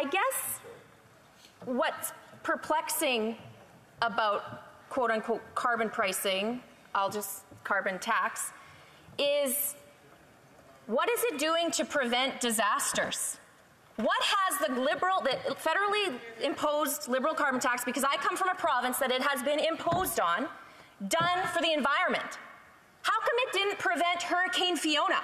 I guess what's perplexing about quote unquote carbon pricing, I'll just carbon tax, is what is it doing to prevent disasters? What has the federally imposed liberal carbon tax, because I come from a province that it has been imposed on, done for the environment? How come it didn't prevent Hurricane Fiona?